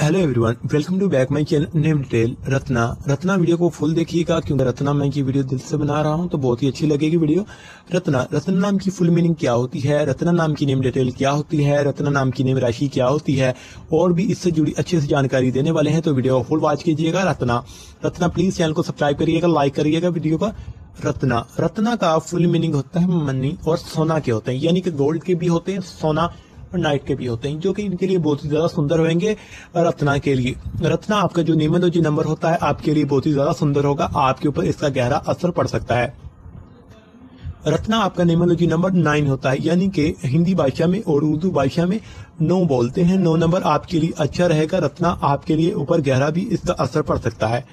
Hello everyone, welcome to back my channel name detail Ratna. Ratna video को full देखिएगा क्योंकि रत्ना मैं की वीडियो दिल से बना रहा हूं तो बहुत ही अच्छी लगेगी वीडियो। रत्ना नाम की फुल मीनिंग क्या होती है, रत्ना नाम की नेम डिटेल क्या होती है, रत्ना नाम की नेम राशि क्या होती है और भी इससे जुड़ी अच्छी से जानकारी देने वाले हैं, तो वीडियो फुल वॉच कीजिएगा। रत्ना प्लीज चैनल को सब्सक्राइब करिएगा, लाइक करिएगा वीडियो का। रत्ना का फुल मीनिंग होता है मनी और सोना के होते हैं, यानी कि गोल्ड के भी होते हैं, सोना और नाइट के भी होते हैं, जो कि इनके लिए बहुत ही ज्यादा सुंदर होंगे। रत्ना के लिए रत्ना आपका जो न्यूमरोलॉजी नंबर होता है आपके लिए बहुत ही ज्यादा सुंदर होगा, आपके ऊपर इसका गहरा असर पड़ सकता है। रत्ना आपका न्यूमरोलॉजी नंबर 9 होता है, यानी कि हिंदी भाषा में और उर्दू भाषा में 9 बोलते हैं। 9 नंबर आपके लिए अच्छा रहेगा। रत्ना आपके लिए ऊपर गहरा भी इसका असर पड़ सकता है।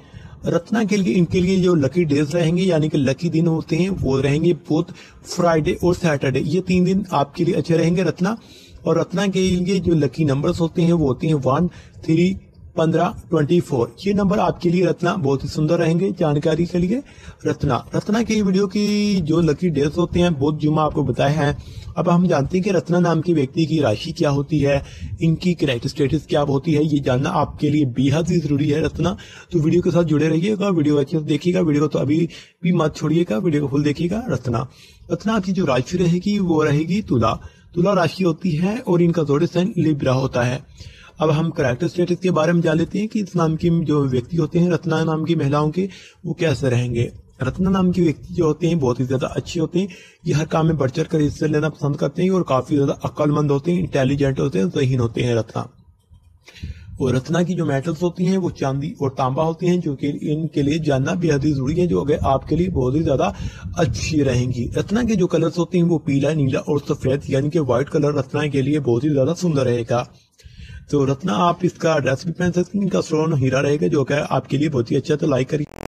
रत्ना के लिए इनके लिए जो लकी डेज रहेंगे, यानी कि लकी दिन होते हैं, वो रहेंगे बोथ फ्राइडे और सैटरडे। ये 3 दिन आपके लिए अच्छे रहेंगे रत्ना। और रत्ना के लिए जो लकी नंबर्स होते हैं वो होते हैं 1, 3, 15, 24। ये नंबर आपके लिए रत्ना बहुत ही सुंदर रहेंगे जानकारी के लिए। रत्ना की वीडियो की जो लकी डेज होते हैं बहुत जुम्मा आपको बताया है। अब हम जानते हैं कि रत्ना नाम के व्यक्ति की राशि क्या होती है, इनकी क्रेडिट स्टेटस क्या होती है, ये जानना आपके लिए बेहद ही जरूरी है रत्ना। तो वीडियो के साथ जुड़े रहिएगा, वीडियो अच्छे से देखिएगा, वीडियो तो अभी भी मत छोड़िएगा, वीडियो को फुल देखिएगा। रत्ना की जो राशि रहेगी वो रहेगी तुला। तुला राशि होती है और इनका थोड़े साइन लिब्रा होता है। अब हम कैरेक्टर स्टेटस के बारे में जान लेते हैं कि इस नाम के जो व्यक्ति होते हैं रत्ना नाम की महिलाओं के वो कैसे रहेंगे। रत्ना नाम के व्यक्ति जो होते हैं बहुत ही ज्यादा अच्छे होते हैं, ये हर काम में बढ़ चढ़ कर हिस्सा लेना पसंद करते हैं और काफी ज्यादा अक्लमंद होते हैं, इंटेलिजेंट होते हैं, जहीन होते हैं रत्ना। और रत्ना की जो मेटल्स होती हैं वो चांदी और तांबा होती हैं, जो कि इनके लिए जानना बेहद ही जरूरी है, जो अगर आपके लिए बहुत ही ज्यादा अच्छी रहेंगी। रत्ना के जो कलर्स होते हैं वो पीला, नीला और सफेद, यानी कि व्हाइट कलर रत्ना के लिए बहुत ही ज्यादा सुंदर रहेगा। तो रत्ना आप इसका ड्रेस भी पहन सकते हैं। इनका स्टोन हीरा रहेगा, जो कि आपके लिए बहुत ही अच्छा। तो लाइक करिए।